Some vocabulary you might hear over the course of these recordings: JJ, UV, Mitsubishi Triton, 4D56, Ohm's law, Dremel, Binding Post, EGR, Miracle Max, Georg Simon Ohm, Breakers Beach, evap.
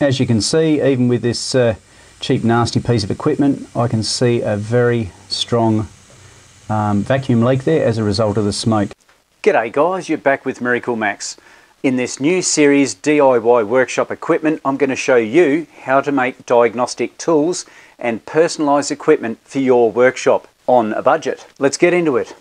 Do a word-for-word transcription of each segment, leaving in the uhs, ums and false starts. As you can see, even with this uh, cheap nasty piece of equipment, I can see a very strong um, vacuum leak there as a result of the smoke. G'day guys, you're back with Miracle Max. In this new series D I Y workshop equipment, I'm going to show you how to make diagnostic tools and personalised equipment for your workshop on a budget. Let's get into it.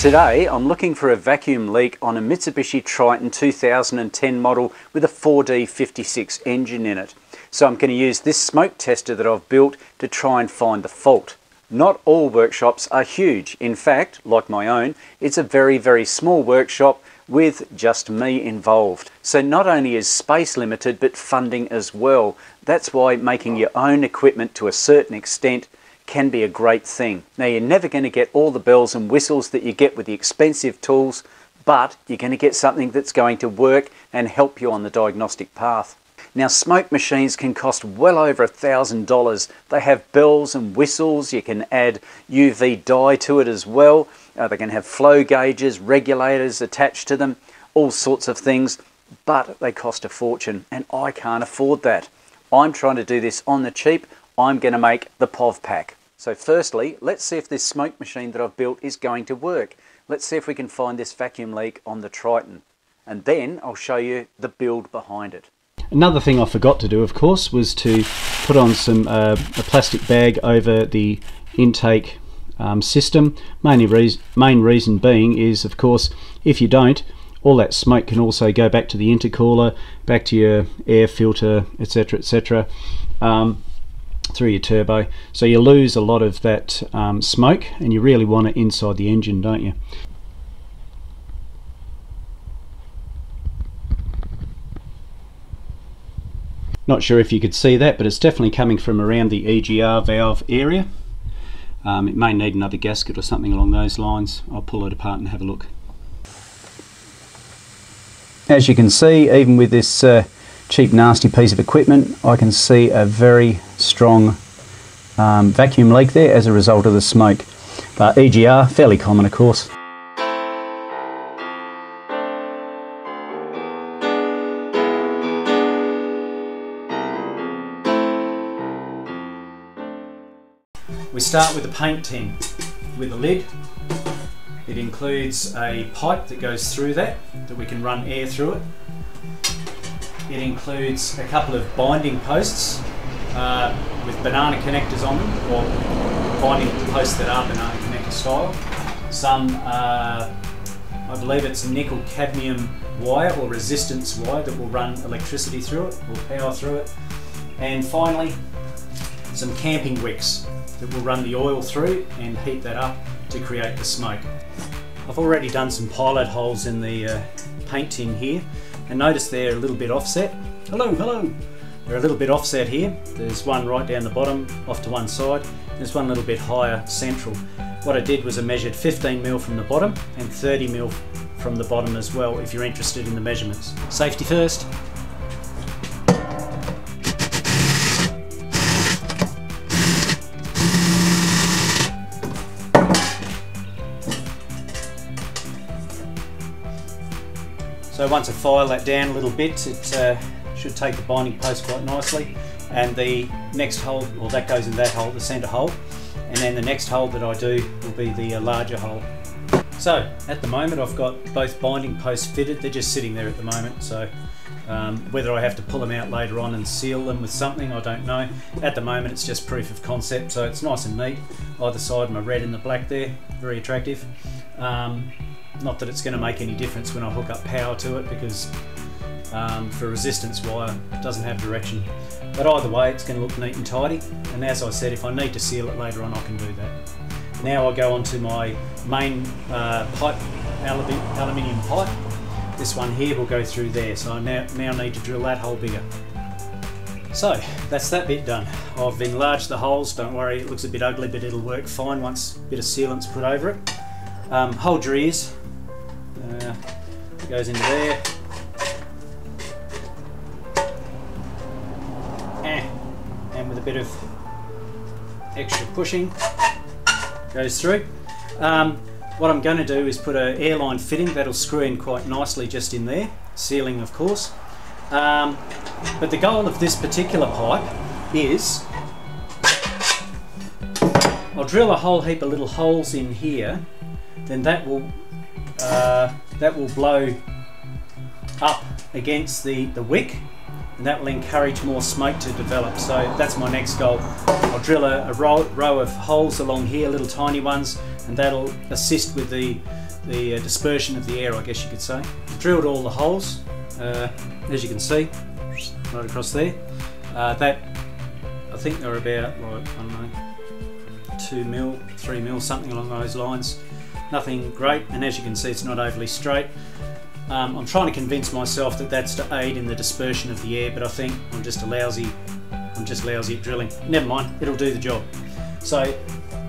Today I'm looking for a vacuum leak on a Mitsubishi Triton two thousand ten model with a four D fifty-six engine in it. So I'm going to use this smoke tester that I've built to try and find the fault. Not all workshops are huge. In fact, like my own, it's a very very small workshop with just me involved. So not only is space limited but funding as well. That's why making your own equipment to a certain extent can be a great thing. Now, you're never going to get all the bells and whistles that you get with the expensive tools, but you're going to get something that's going to work and help you on the diagnostic path. Now, smoke machines can cost well over a thousand dollars. They have bells and whistles, you can add U V dye to it as well, uh, they can have flow gauges, regulators attached to them, all sorts of things, but they cost a fortune and I can't afford that. I'm trying to do this on the cheap. I'm going to make the P O V pack. So firstly, let's see if this smoke machine that I've built is going to work. Let's see if we can find this vacuum leak on the Triton, and then I'll show you the build behind it. Another thing I forgot to do, of course, was to put on some uh, a plastic bag over the intake um, system. Mainly re main reason being is, of course, if you don't, all that smoke can also go back to the intercooler, back to your air filter, etc, et cetera through your turbo, so you lose a lot of that um, smoke, and you really want it inside the engine, don't you? Not sure if you could see that, but it's definitely coming from around the E G R valve area. Um, it may need another gasket or something along those lines. I'll pull it apart and have a look. As you can see, even with this uh, cheap nasty piece of equipment, I can see a very strong um, vacuum leak there as a result of the smoke. But E G R, fairly common, of course. We start with a paint tin with a lid. It includes a pipe that goes through that, that we can run air through it. It includes a couple of binding posts uh, with banana connectors on them, or binding posts that are banana connector style. Some, uh, I believe it's nickel cadmium wire or resistance wire that will run electricity through it, or power through it. And finally, some camping wicks that will run the oil through and heat that up to create the smoke. I've already done some pilot holes in the uh, paint tin here. And notice they're a little bit offset. Hello, hello! They're a little bit offset here. There's one right down the bottom, off to one side. There's one little bit higher, central. What I did was I measured fifteen mil from the bottom and thirty mil from the bottom as well, if you're interested in the measurements. Safety first. So once I file that down a little bit, it uh, should take the binding post quite nicely, and the next hole, well, that goes in that hole, the centre hole, and then the next hole that I do will be the uh, larger hole. So at the moment I've got both binding posts fitted, they're just sitting there at the moment, so um, whether I have to pull them out later on and seal them with something, I don't know. At the moment it's just proof of concept, so it's nice and neat. Either side, my red and the black there, very attractive. Um, Not that it's going to make any difference when I hook up power to it, because um, for resistance wire it doesn't have direction. But either way it's going to look neat and tidy, and as I said, if I need to seal it later on I can do that. Now I go on to my main uh, pipe, aluminium pipe. This one here will go through there, so I now, now need to drill that hole bigger. So that's that bit done. I've enlarged the holes, don't worry, it looks a bit ugly but it'll work fine once a bit of sealant's put over it. Um, hold your ears. Uh, goes into there. bit of extra pushing, goes through. Um, what I'm going to do is put an airline fitting that'll screw in quite nicely just in there, sealing of course. Um, but the goal of this particular pipe is I'll drill a whole heap of little holes in here, then that will uh, that will blow up against the, the wick, and that will encourage more smoke to develop. So that's my next goal. I'll drill a, a row, row of holes along here, little tiny ones, and that'll assist with the, the dispersion of the air, I guess you could say. I've drilled all the holes, uh, as you can see, right across there. Uh, that, I think they're about, like, I don't know, two mil, three mil, something along those lines. Nothing great, and as you can see it's not overly straight. Um, I'm trying to convince myself that that's to aid in the dispersion of the air, but I think I'm just a lousy, I'm just lousy at drilling. Never mind, it'll do the job. So,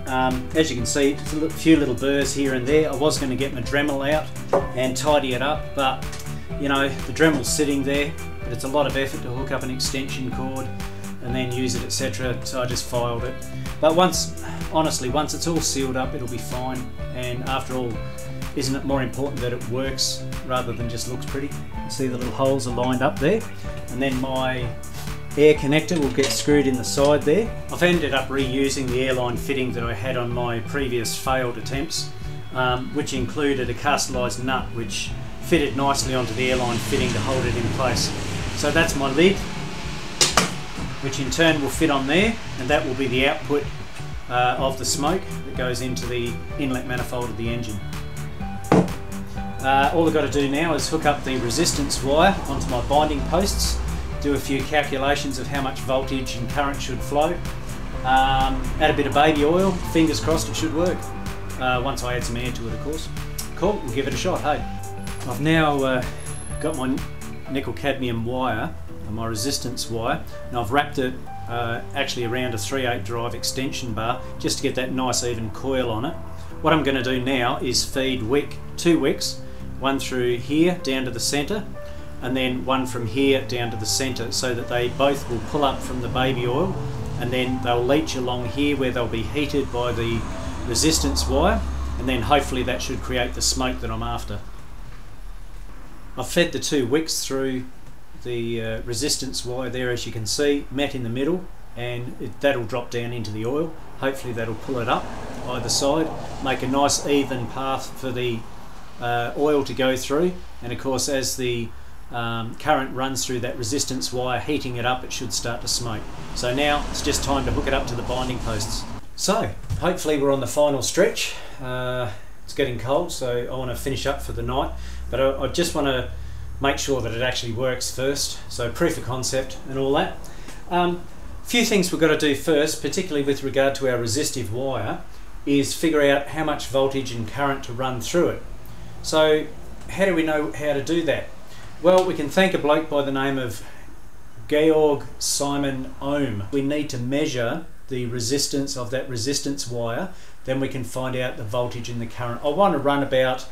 um, as you can see, a few little burrs here and there. I was going to get my Dremel out and tidy it up, but you know, the Dremel's sitting there, but it's a lot of effort to hook up an extension cord and then use it, et cetera. So I just filed it. But once, honestly, once it's all sealed up, it'll be fine. And after all, isn't it more important that it works rather than just looks pretty? See the little holes are lined up there. And then my air connector will get screwed in the side there. I've ended up reusing the airline fitting that I had on my previous failed attempts, um, which included a castellized nut, which fitted nicely onto the airline fitting to hold it in place. So that's my lid, which in turn will fit on there, and that will be the output uh, of the smoke that goes into the inlet manifold of the engine. Uh, all I've got to do now is hook up the resistance wire onto my binding posts, do a few calculations of how much voltage and current should flow, um, add a bit of baby oil, fingers crossed it should work, uh, once I add some air to it of course. Cool, we'll give it a shot, hey. I've now uh, got my nickel cadmium wire, my resistance wire, and I've wrapped it uh, actually around a three eighths drive extension bar just to get that nice even coil on it. What I'm going to do now is feed wick, two wicks, one through here down to the centre and then one from here down to the centre, so that they both will pull up from the baby oil and then they'll leach along here where they'll be heated by the resistance wire, and then hopefully that should create the smoke that I'm after. I've fed the two wicks through the uh, resistance wire there, as you can see, met in the middle, and it, that'll drop down into the oil. Hopefully that'll pull it up either side, make a nice even path for the uh, oil to go through, and of course as the um, current runs through that resistance wire heating it up, it should start to smoke. So now it's just time to hook it up to the binding posts. So hopefully we're on the final stretch. Uh, it's getting cold, so I want to finish up for the night, but I, I just want to make sure that it actually works first, so proof of concept and all that. Um, few things we've got to do first, particularly with regard to our resistive wire, is figure out how much voltage and current to run through it. So how do we know how to do that? Well, we can thank a bloke by the name of Georg Simon Ohm. We need to measure the resistance of that resistance wire, then we can find out the voltage and the current. I want to run about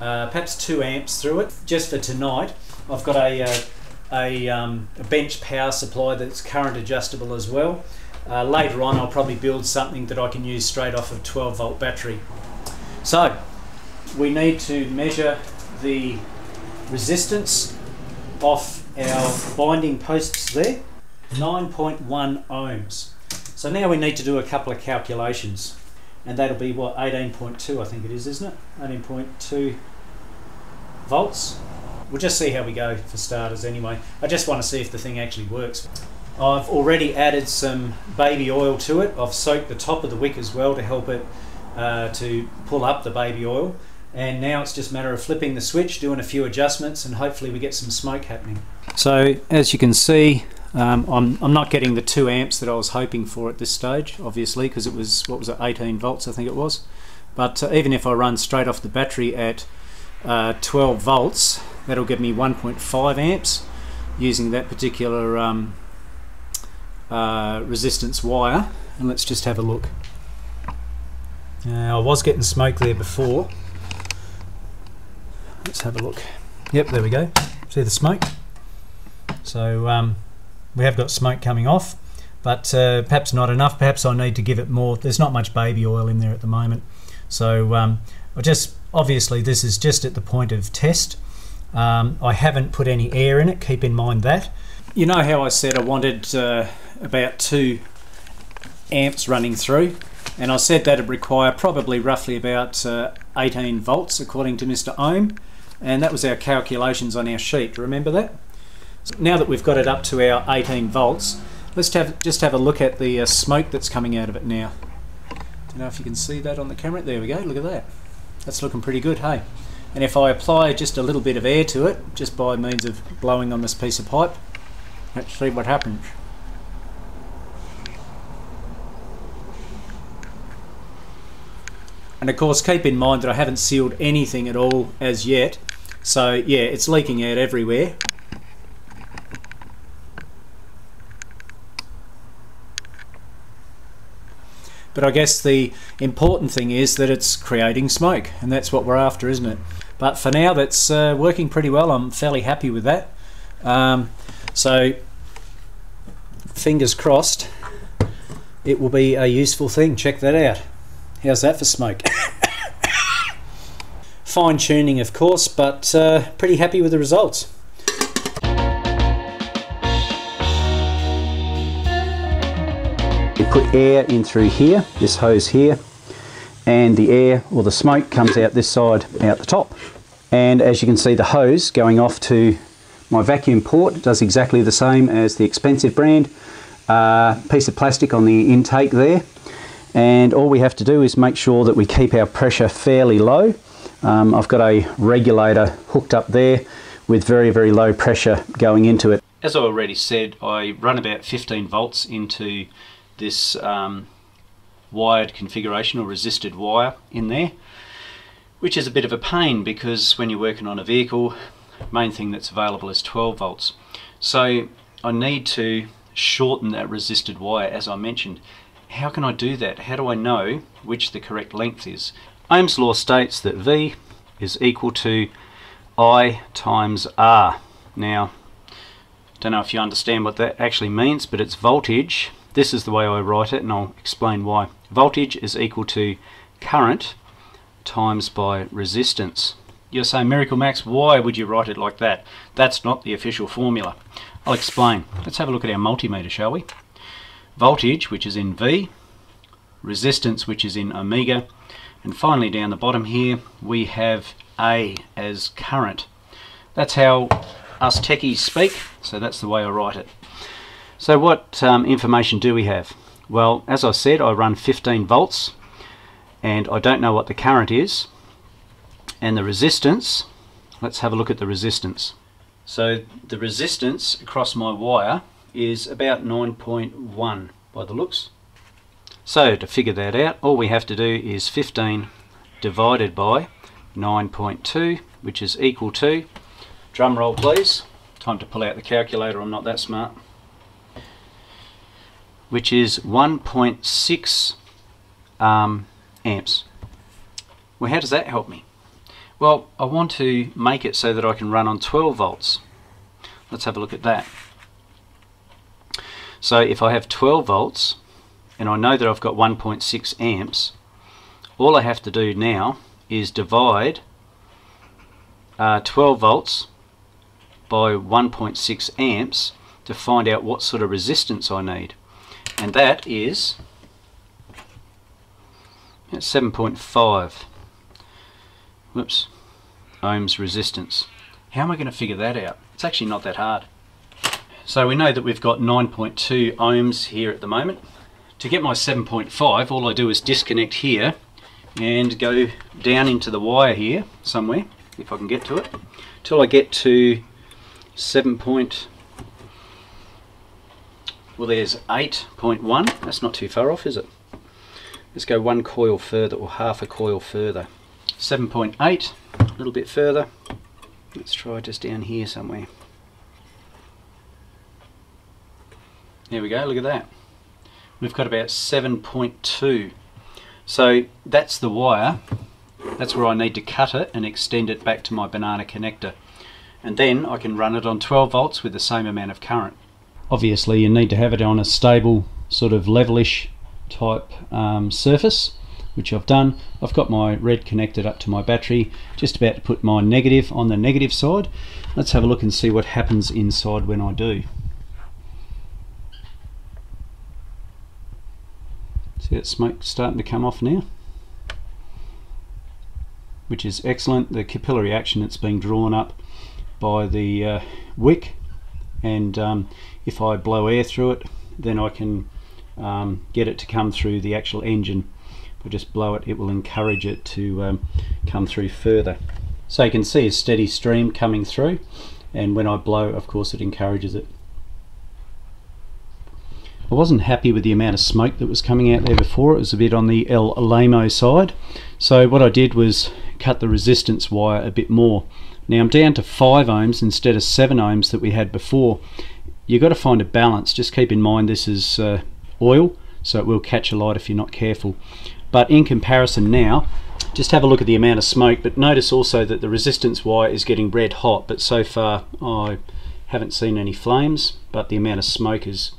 Uh, perhaps two amps through it. Just for tonight, I've got a, uh, a, um, a bench power supply that's current adjustable as well. Uh, later on I'll probably build something that I can use straight off of twelve volt battery. So we need to measure the resistance off our binding posts there, nine point one ohms. So now we need to do a couple of calculations. And that'll be what, eighteen point two I think it is, isn't it? eighteen point two volts. We'll just see how we go for starters anyway. I just want to see if the thing actually works. I've already added some baby oil to it. I've soaked the top of the wick as well to help it uh, to pull up the baby oil. And now it's just a matter of flipping the switch, doing a few adjustments, and hopefully we get some smoke happening. So as you can see, Um, I'm, I'm not getting the two amps that I was hoping for at this stage, obviously, because it was, what was it, eighteen volts I think it was. But uh, even if I run straight off the battery at uh, twelve volts, that'll give me one point five amps using that particular um, uh, resistance wire. And let's just have a look. Now, I was getting smoke there before. Let's have a look. Yep, there we go. See the smoke? So um, we have got smoke coming off. but uh, perhaps not enough. Perhaps I need to give it more. There's not much baby oil in there at the moment. So um, I just, obviously this is just at the point of test. Um, I haven't put any air in it, keep in mind that. You know how I said I wanted uh, about two amps running through, and I said that would require probably roughly about uh, eighteen volts according to Mister Ohm, and that was our calculations on our sheet, remember that? So now that we've got it up to our eighteen volts, let's have, just have a look at the uh, smoke that's coming out of it now. Don't know if you can see that on the camera, there we go, look at that. That's looking pretty good, hey? And if I apply just a little bit of air to it, just by means of blowing on this piece of pipe, let's see what happens. And of course, keep in mind that I haven't sealed anything at all as yet. So yeah, it's leaking out everywhere. But I guess the important thing is that it's creating smoke, and that's what we're after, isn't it? But for now, that's uh, working pretty well. I'm fairly happy with that. Um, so fingers crossed, it will be a useful thing. Check that out. How's that for smoke? Fine tuning, of course, but uh, pretty happy with the results. You put air in through here, this hose here, and the air or the smoke comes out this side, out the top. And as you can see, the hose going off to my vacuum port, it does exactly the same as the expensive brand. Uh, piece of plastic on the intake there. And all we have to do is make sure that we keep our pressure fairly low. Um, I've got a regulator hooked up there with very, very low pressure going into it. As I already said, I run about fifteen volts into this um, wired configuration or resisted wire in there, which is a bit of a pain because when you're working on a vehicle, main thing that's available is twelve volts. So I need to shorten that resisted wire, as I mentioned. How can I do that? How do I know which the correct length is? Ohm's law states that V is equal to I times R. Now, don't know if you understand what that actually means, but it's voltage. This is the way I write it, and I'll explain why. Voltage is equal to current times by resistance. You're saying, Miracle Max, why would you write it like that? That's not the official formula. I'll explain. Let's have a look at our multimeter, shall we? Voltage, which is in V, resistance, which is in omega, and finally down the bottom here we have A as current. That's how us techies speak, so that's the way I write it. So what um, information do we have? Well, as I said, I run fifteen volts and I don't know what the current is, and the resistance, let's have a look at the resistance. So the resistance across my wire is about nine point one by the looks. So to figure that out, all we have to do is fifteen divided by nine point two, which is equal to, drum roll please, time to pull out the calculator, I'm not that smart, which is one point six um, amps. Well, how does that help me? Well, I want to make it so that I can run on twelve volts. Let's have a look at that. So if I have twelve volts and I know that I've got one point six amps, all I have to do now is divide uh, twelve volts by one point six amps to find out what sort of resistance I need. And that is seven point five. Whoops, ohms resistance. How am I going to figure that out? It's actually not that hard. So we know that we've got nine point two ohms here at the moment. To get my seven point five, all I do is disconnect here and go down into the wire here somewhere, if I can get to it, till I get to seven point, well, there's eight point one. That's not too far off, is it? Let's go one coil further, or half a coil further. seven point eight, a little bit further. Let's try just down here somewhere. There we go, look at that. We've got about seven point two. So that's the wire. That's where I need to cut it and extend it back to my banana connector. And then I can run it on twelve volts with the same amount of current. obviously you need to have it on a stable sort of levelish type um, surface, which I've done. I've got my red connected up to my battery, just about to put my negative on the negative side. Let's have a look and see what happens inside when I do. See that smoke starting to come off now, which is excellent. The capillary action that's being drawn up by the uh, wick, and um, if I blow air through it, then I can um, get it to come through the actual engine. If I just blow it, it will encourage it to um, come through further. So you can see a steady stream coming through, and when I blow, of course, it encourages it. I wasn't happy with the amount of smoke that was coming out there before. It was a bit on the El Lamo side, so what I did was cut the resistance wire a bit more. Now I'm down to five ohms instead of seven ohms that we had before. You've got to find a balance. Just keep in mind this is uh, oil, so it will catch a light if you're not careful. But in comparison now, just have a look at the amount of smoke, but notice also that the resistance wire is getting red hot, but so far I haven't seen any flames, but the amount of smoke is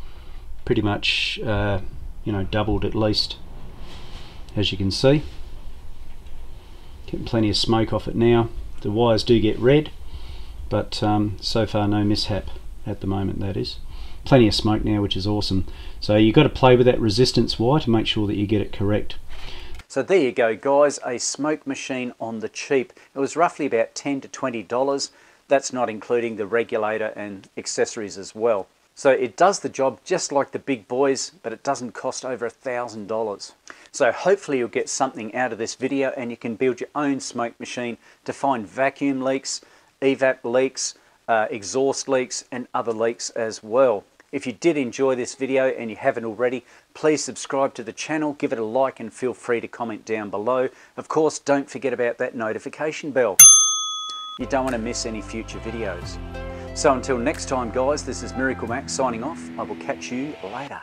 pretty much uh, you know, doubled at least, as you can see. Getting plenty of smoke off it now. The wires do get red, but um, so far no mishap at the moment, that is. Plenty of smoke now, which is awesome. So you've got to play with that resistance wire to make sure that you get it correct. So there you go, guys, a smoke machine on the cheap. It was roughly about ten to twenty dollars. That's not including the regulator and accessories as well. So it does the job just like the big boys, but it doesn't cost over a thousand dollars. So hopefully you'll get something out of this video, and you can build your own smoke machine to find vacuum leaks, evap leaks, uh, exhaust leaks, and other leaks as well. If you did enjoy this video and you haven't already, please subscribe to the channel, give it a like, and feel free to comment down below. Of course, don't forget about that notification bell. You don't want to miss any future videos. So until next time, guys, this is Miracle Max signing off. I will catch you later.